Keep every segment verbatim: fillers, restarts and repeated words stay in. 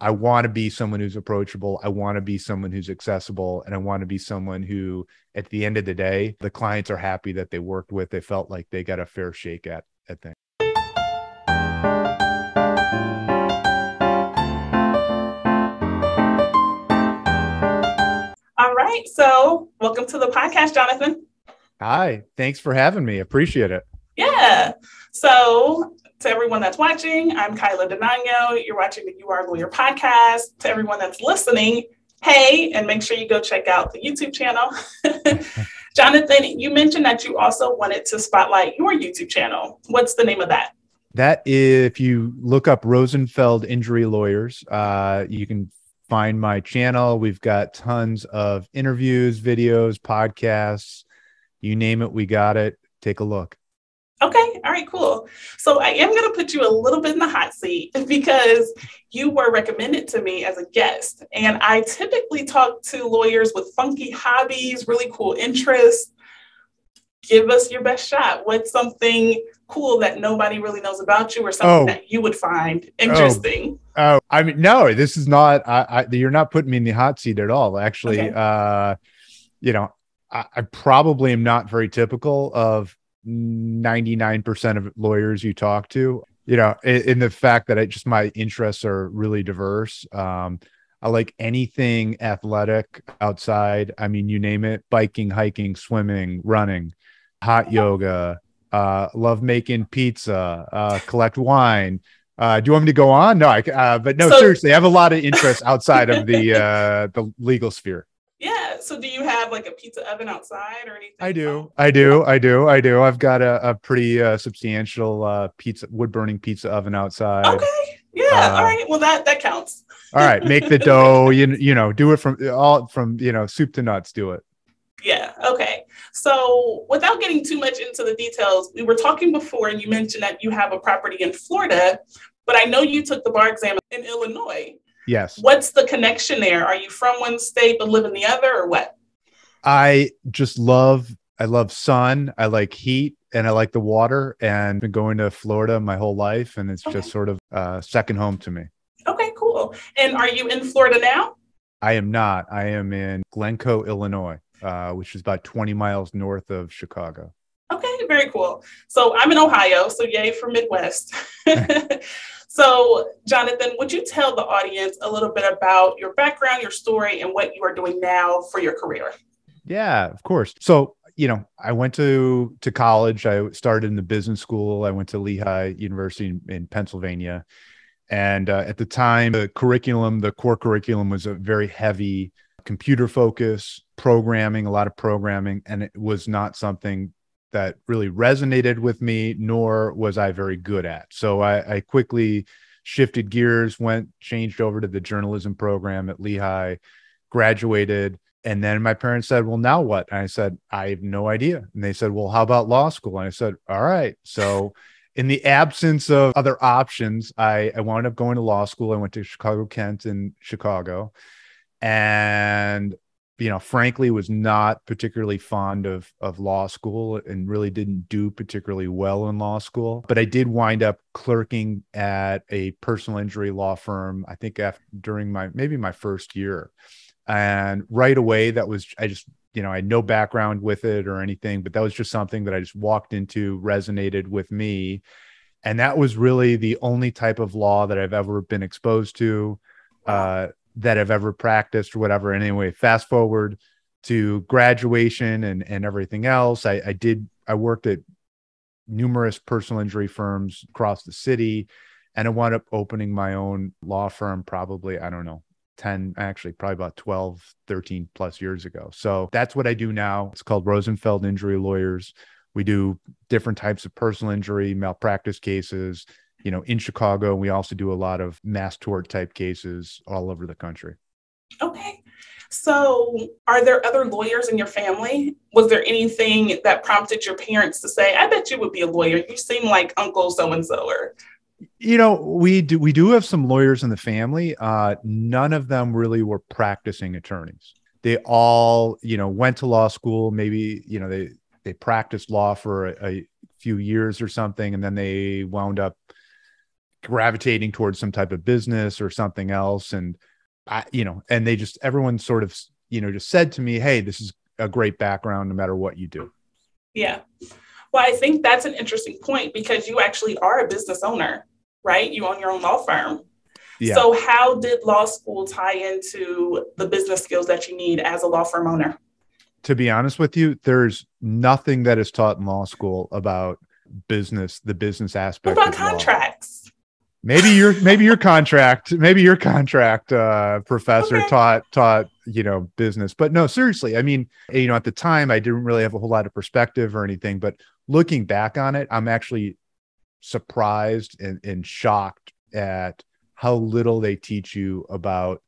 I want to be someone who's approachable. I want to be someone who's accessible. And I want to be someone who, at the end of the day, the clients are happy that they worked with. They felt like they got a fair shake at, at things. All right. So welcome to the podcast, Jonathan. Hi. Thanks for having me. Appreciate it. Yeah. So to everyone that's watching, I'm Kyla Denanyoh. You're watching the You Are a Lawyer Podcast. To everyone that's listening, hey, and make sure you go check out the YouTube channel. Jonathan, you mentioned that you also wanted to spotlight your YouTube channel. What's the name of that? That is, if you look up Rosenfeld Injury Lawyers, uh, you can find my channel. We've got tons of interviews, videos, podcasts, you name it, we got it. Take a look. Okay. All right, cool. So I am going to put you a little bit in the hot seat because you were recommended to me as a guest. And I typically talk to lawyers with funky hobbies, really cool interests. Give us your best shot. What's something cool that nobody really knows about you or something oh. that you would find interesting? Oh, oh. I mean, no, this is not, I, I, you're not putting me in the hot seat at all. Actually, okay. uh, you know, I, I probably am not very typical of ninety-nine percent of lawyers you talk to, you know, in, in the fact that I just, my interests are really diverse. Um, I like anything athletic outside. I mean, you name it, biking, hiking, swimming, running, hot yoga, uh, love making pizza, uh, collect wine. Uh, do you want me to go on? No, I, uh, but no, so seriously, I have a lot of interests outside of the, uh, the legal sphere. Yeah. So do you have like a pizza oven outside or anything? I do. I do. I do. I do. I've got a, a pretty uh, substantial uh, pizza, wood burning pizza oven outside. Okay. Yeah. Uh, all right. Well, that, that counts. All right. Make the dough, you, you know, do it from all from, you know, soup to nuts, do it. Yeah. Okay. So without getting too much into the details, we were talking before and you mentioned that you have a property in Florida, but I know you took the bar exam in Illinois. Yes. What's the connection there? Are you from one state but live in the other or what? I just love, I love sun. I like heat and I like the water, and I've been going to Florida my whole life. And it's okay. just sort of uh, second home to me. Okay, cool. And are you in Florida now? I am not. I am in Glencoe, Illinois, uh, which is about twenty miles north of Chicago. Okay, very cool. So I'm in Ohio. So yay for Midwest. So, Jonathan, would you tell the audience a little bit about your background, your story, and what you are doing now for your career? Yeah, of course. So, you know, I went to, to college. I started in the business school. I went to Lehigh University in, in Pennsylvania. And uh, at the time, the curriculum, the core curriculum was a very heavy computer focus, programming, a lot of programming. And it was not something that really resonated with me, nor was I very good at. So I, I quickly shifted gears, went, changed over to the journalism program at Lehigh, graduated. And then my parents said, well, now what? And I said, I have no idea. And they said, well, how about law school? And I said, all right. So in the absence of other options, I, I wound up going to law school. I went to Chicago-Kent in Chicago. And you know, frankly, was not particularly fond of, of law school and really didn't do particularly well in law school. But I did wind up clerking at a personal injury law firm, I think after, during my, maybe my first year. And right away, that was, I just, you know, I had no background with it or anything, but that was just something that I just walked into, resonated with me. And that was really the only type of law that I've ever been exposed to. Uh, that I've ever practiced or whatever. And anyway, fast forward to graduation and, and everything else. I, I did, I worked at numerous personal injury firms across the city, and I wound up opening my own law firm probably, I don't know, ten, actually probably about twelve, thirteen plus years ago. So that's what I do now. It's called Rosenfeld Injury Lawyers. We do different types of personal injury, malpractice cases, you know, in Chicago. We also do a lot of mass tort type cases all over the country. Okay. So are there other lawyers in your family? Was there anything that prompted your parents to say, I bet you would be a lawyer. You seem like Uncle so-and-so or... You know, we do, we do have some lawyers in the family. Uh, none of them really were practicing attorneys. They all, you know, went to law school. Maybe, you know, they, they practiced law for a, a few years or something. And then they wound up gravitating towards some type of business or something else. And I, you know, and they just, everyone sort of, you know, just said to me, hey, this is a great background no matter what you do. Yeah. Well, I think that's an interesting point because you actually are a business owner, right? You own your own law firm. Yeah. So how did law school tie into the business skills that you need as a law firm owner? To be honest with you, there's nothing that is taught in law school about business, the business aspect. What about contracts? Law? Maybe your maybe your contract, maybe your contract uh, professor okay. taught taught you know business, but no, seriously. I mean, you know, at the time, I didn't really have a whole lot of perspective or anything. But looking back on it, I'm actually surprised and, and shocked at how little they teach you about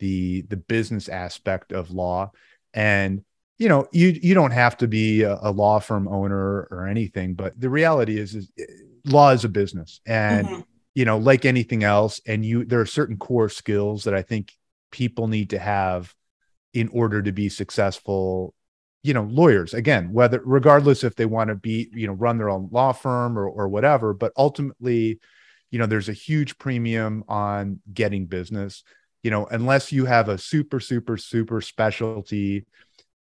the the business aspect of law. And you know, you you don't have to be a, a law firm owner or anything, but the reality is, is law is a business, and mm-hmm. you know, like anything else, and you, there are certain core skills that I think people need to have in order to be successful, you know, lawyers, again, whether, regardless if they want to be, you know, run their own law firm or, or whatever, but ultimately, you know, there's a huge premium on getting business, you know, unless you have a super, super, super specialty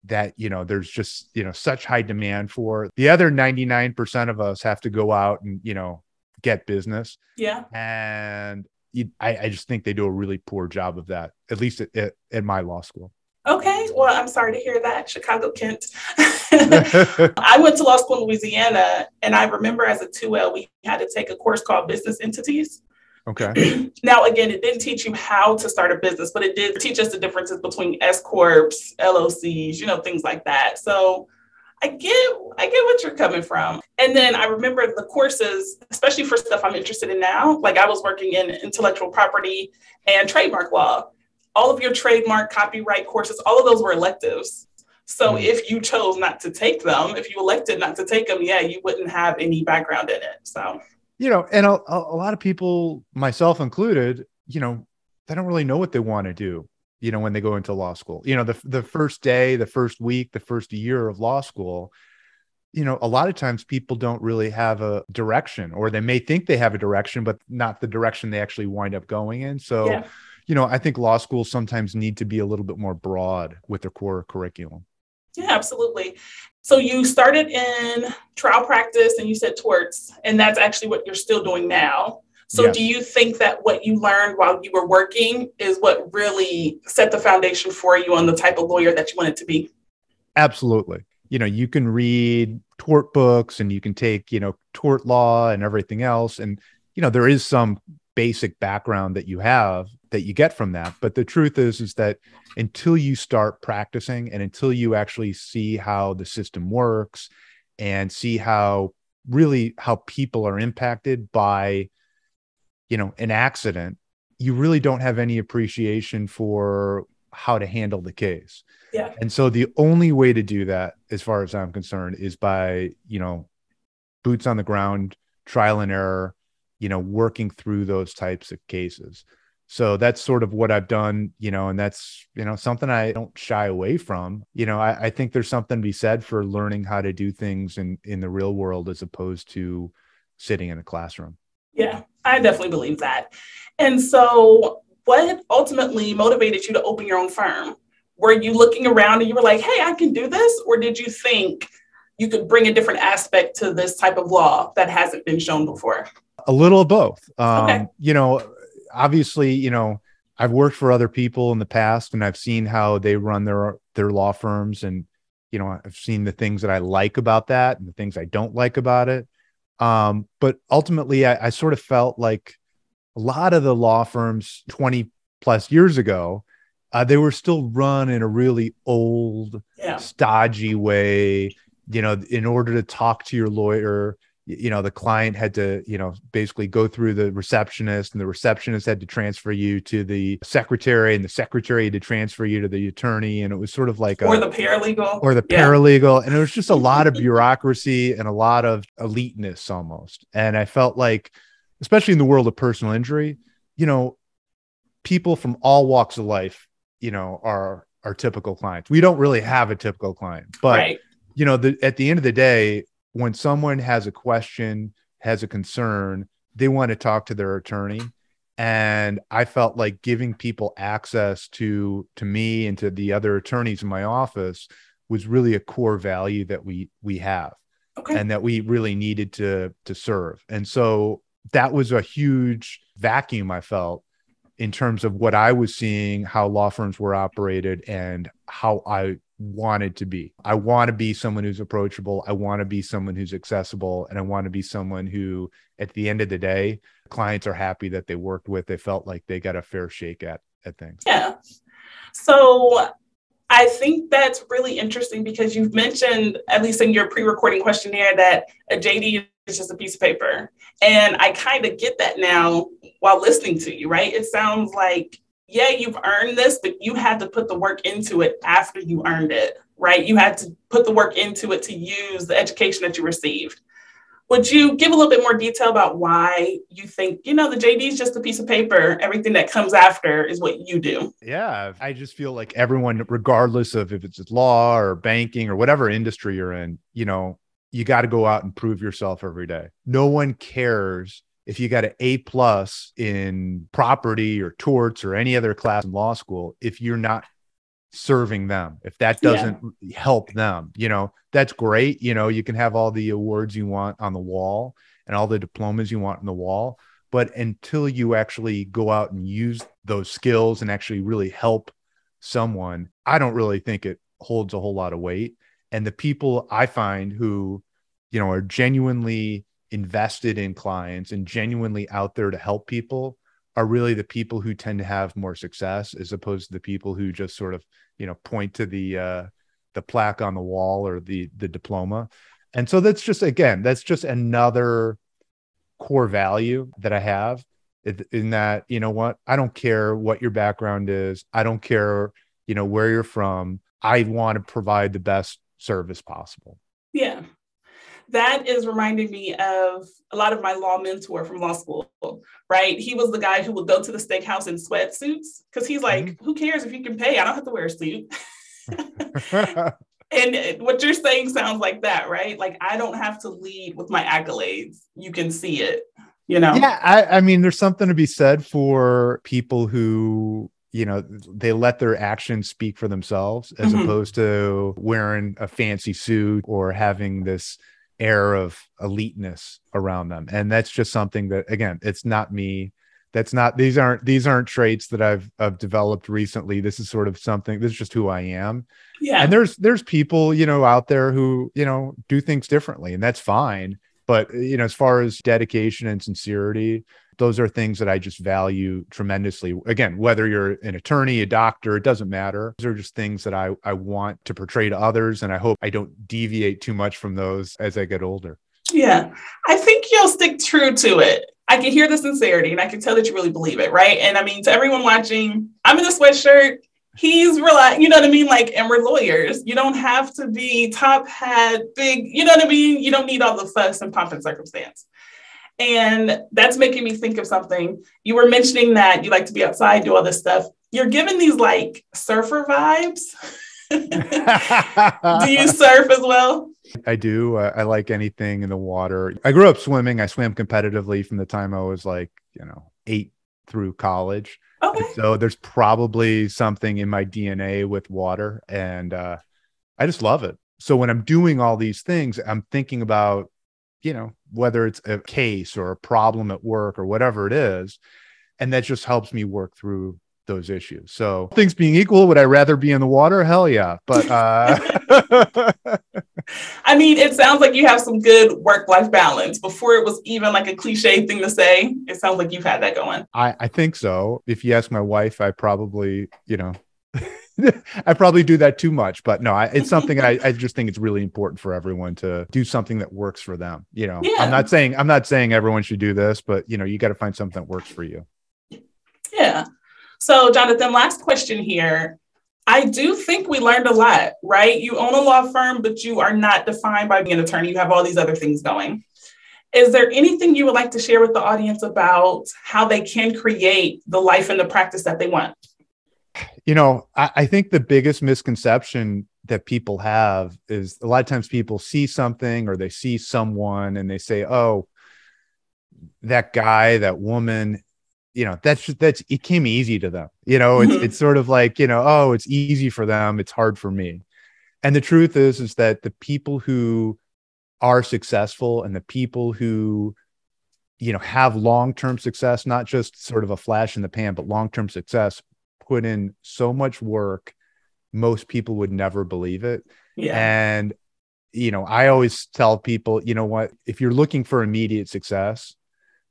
that, you know, there's just, you know, such high demand for. The other ninety-nine percent of us have to go out and, you know, get business. Yeah. And you, I, I just think they do a really poor job of that, at least at, at, at my law school. Okay. Well, I'm sorry to hear that, Chicago-Kent. I went to law school in Louisiana, and I remember as a two L, we had to take a course called Business Entities. Okay. Now, again, it didn't teach you how to start a business, but it did teach us the differences between S-Corps, L L Cs, you know, things like that. So I get, I get what you're coming from. And then I remember the courses, especially for stuff I'm interested in now, like I was working in intellectual property and trademark law. All of your trademark, copyright courses, all of those were electives. So mm-hmm. if you chose not to take them, if you elected not to take them, yeah, you wouldn't have any background in it. So, you know, and a, a lot of people, myself included, you know, they don't really know what they want to do, you know, when they go into law school. You know, the, the first day, the first week, the first year of law school, you know, a lot of times people don't really have a direction, or they may think they have a direction, but not the direction they actually wind up going in. So, yeah. you know, I think law schools sometimes need to be a little bit more broad with their core curriculum. Yeah, absolutely. So you started in trial practice and you said torts, and that's actually what you're still doing now. So yes. do you think that what you learned while you were working is what really set the foundation for you on the type of lawyer that you wanted to be? Absolutely. You know, you can read tort books and you can take, you know, tort law and everything else. And, you know, there is some basic background that you have that you get from that. But the truth is, is that until you start practicing and until you actually see how the system works and see how really how people are impacted by, you know, an accident, you really don't have any appreciation for how to handle the case. Yeah. And so the only way to do that, as far as I'm concerned, is by, you know, boots on the ground, trial and error, you know, working through those types of cases. So that's sort of what I've done, you know, and that's, you know, something I don't shy away from. You know, I, I think there's something to be said for learning how to do things in, in the real world as opposed to sitting in a classroom. Yeah, I definitely believe that. And so what ultimately motivated you to open your own firm? Were you looking around and you were like, hey, I can do this? Or did you think you could bring a different aspect to this type of law that hasn't been shown before? A little of both. Um, okay. You know, obviously, you know, I've worked for other people in the past and I've seen how they run their, their law firms. And, you know, I've seen the things that I like about that and the things I don't like about it. Um, but ultimately, I, I sort of felt like a lot of the law firms twenty plus years ago, uh, they were still run in a really old, yeah. stodgy way. You know, in order to talk to your lawyer, you know, the client had to, you know, basically go through the receptionist, and the receptionist had to transfer you to the secretary, and the secretary had to transfer you to the attorney. And it was sort of like, or a, the paralegal or the yeah. paralegal. And it was just a lot of bureaucracy and a lot of eliteness almost. And I felt like, especially in the world of personal injury, you know, people from all walks of life, you know, are, are typical clients. We don't really have a typical client, but right. you know, the, at the end of the day, when someone has a question, has a concern, they want to talk to their attorney. And I felt like giving people access to, to me and to the other attorneys in my office was really a core value that we, we have okay. and that we really needed to, to serve. And so that was a huge vacuum I felt in terms of what I was seeing, how law firms were operated and how I wanted to be. I want to be someone who's approachable. I want to be someone who's accessible. And I want to be someone who, at the end of the day, clients are happy that they worked with. They felt like they got a fair shake at, at things. Yeah. So I think that's really interesting because you've mentioned, at least in your pre-recording questionnaire, that a J D is just a piece of paper. And I kind of get that now while listening to you, right? It sounds like yeah, you've earned this, but you had to put the work into it after you earned it, right? You had to put the work into it to use the education that you received. Would you give a little bit more detail about why you think, you know, the J D is just a piece of paper. Everything that comes after is what you do. Yeah. I just feel like everyone, regardless of if it's law or banking or whatever industry you're in, you know, you got to go out and prove yourself every day. No one cares if you got an A plus in property or torts or any other class in law school, if you're not serving them, if that doesn't yeah. help them, you know, that's great. You know, you can have all the awards you want on the wall and all the diplomas you want on the wall, but until you actually go out and use those skills and actually really help someone, I don't really think it holds a whole lot of weight. And the people I find who, you know, are genuinely invested in clients and genuinely out there to help people are really the people who tend to have more success as opposed to the people who just sort of, you know, point to the, uh, the plaque on the wall or the, the diploma. And so that's just, again, that's just another core value that I have in that, you know what, I don't care what your background is. I don't care, you know, where you're from. I want to provide the best service possible. Yeah. That is reminding me of a lot of my law mentor from law school, right? He was the guy who would go to the steakhouse in sweatsuits because he's like, mm-hmm. who cares if you can pay? I don't have to wear a suit. And what you're saying sounds like that, right? Like, I don't have to lead with my accolades. You can see it, you know? Yeah, I, I mean, there's something to be said for people who, you know, they let their actions speak for themselves as mm-hmm. opposed to wearing a fancy suit or having this air of eliteness around them. And that's just something that, again, it's not me. That's not, these aren't, these aren't traits that I've, I've developed recently. This is sort of something, this is just who I am. Yeah. And there's, there's people, you know, out there who, you know, do things differently and that's fine. But, you know, as far as dedication and sincerity, those are things that I just value tremendously. Again, whether you're an attorney, a doctor, it doesn't matter. Those are just things that I, I want to portray to others. And I hope I don't deviate too much from those as I get older. Yeah, I think you'll stick true to it. I can hear the sincerity and I can tell that you really believe it, right? And I mean, to everyone watching, I'm in a sweatshirt. He's real, you know what I mean? Like, and we're lawyers. You don't have to be top hat, big, you know what I mean? You don't need all the fuss and pomp and circumstance. And that's making me think of something. You were mentioning that you like to be outside, do all this stuff. You're given these like surfer vibes. Do you surf as well? I do. Uh, I like anything in the water. I grew up swimming. I swam competitively from the time I was like, you know, eight through college. Okay. And so there's probably something in my D N A with water. And uh, I just love it. So when I'm doing all these things, I'm thinking about, you know, whether it's a case or a problem at work or whatever it is. And that just helps me work through those issues. So things being equal, would I rather be in the water? Hell yeah. But uh... I mean, it sounds like you have some good work-life balance. Before it was even like a cliche thing to say, it sounds like you've had that going. I, I think so. If you ask my wife, I probably, you know, I probably do that too much, but no, I, it's something I, I just think it's really important for everyone to do something that works for them. You know, yeah. I'm not saying, I'm not saying everyone should do this, but you know, you got to find something that works for you. Yeah. So Jonathan, last question here. I do think we learned a lot, right? You own a law firm, but you are not defined by being an attorney. You have all these other things going. Is there anything you would like to share with the audience about how they can create the life and the practice that they want? You know, I, I think the biggest misconception that people have is a lot of times people see something or they see someone and they say, oh, that guy, that woman, you know, that's just, that's, it came easy to them. You know, it's, it's sort of like, you know, oh, it's easy for them. It's hard for me. And the truth is, is that the people who are successful and the people who, you know, have long-term success, not just sort of a flash in the pan, but long-term success, put in so much work, most people would never believe it. Yeah. And, you know, I always tell people, you know what, if you're looking for immediate success,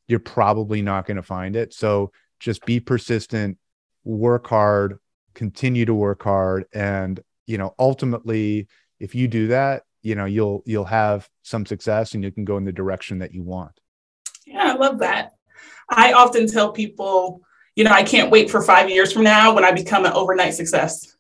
you're probably not going to find it. So just be persistent, work hard, continue to work hard. And, you know, ultimately, if you do that, you know, you'll, you'll have some success and you can go in the direction that you want. Yeah, I love that. I often tell people, you know, I can't wait for five years from now when I become an overnight success.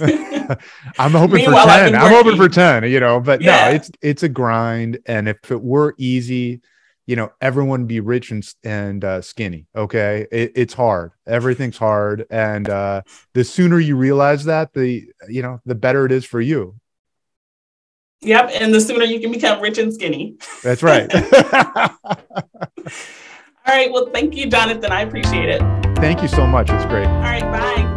I'm hoping for ten. I'm hoping for ten, you know, but yeah. no, it's, it's a grind. And if it were easy, you know, everyone would be rich and, and uh, skinny. Okay. It, it's hard. Everything's hard. And uh, the sooner you realize that, the, you know, the better it is for you. Yep. And the sooner you can become rich and skinny. That's right. All right. Well, thank you, Jonathan. I appreciate it. Thank you so much. It's great. All right. Bye.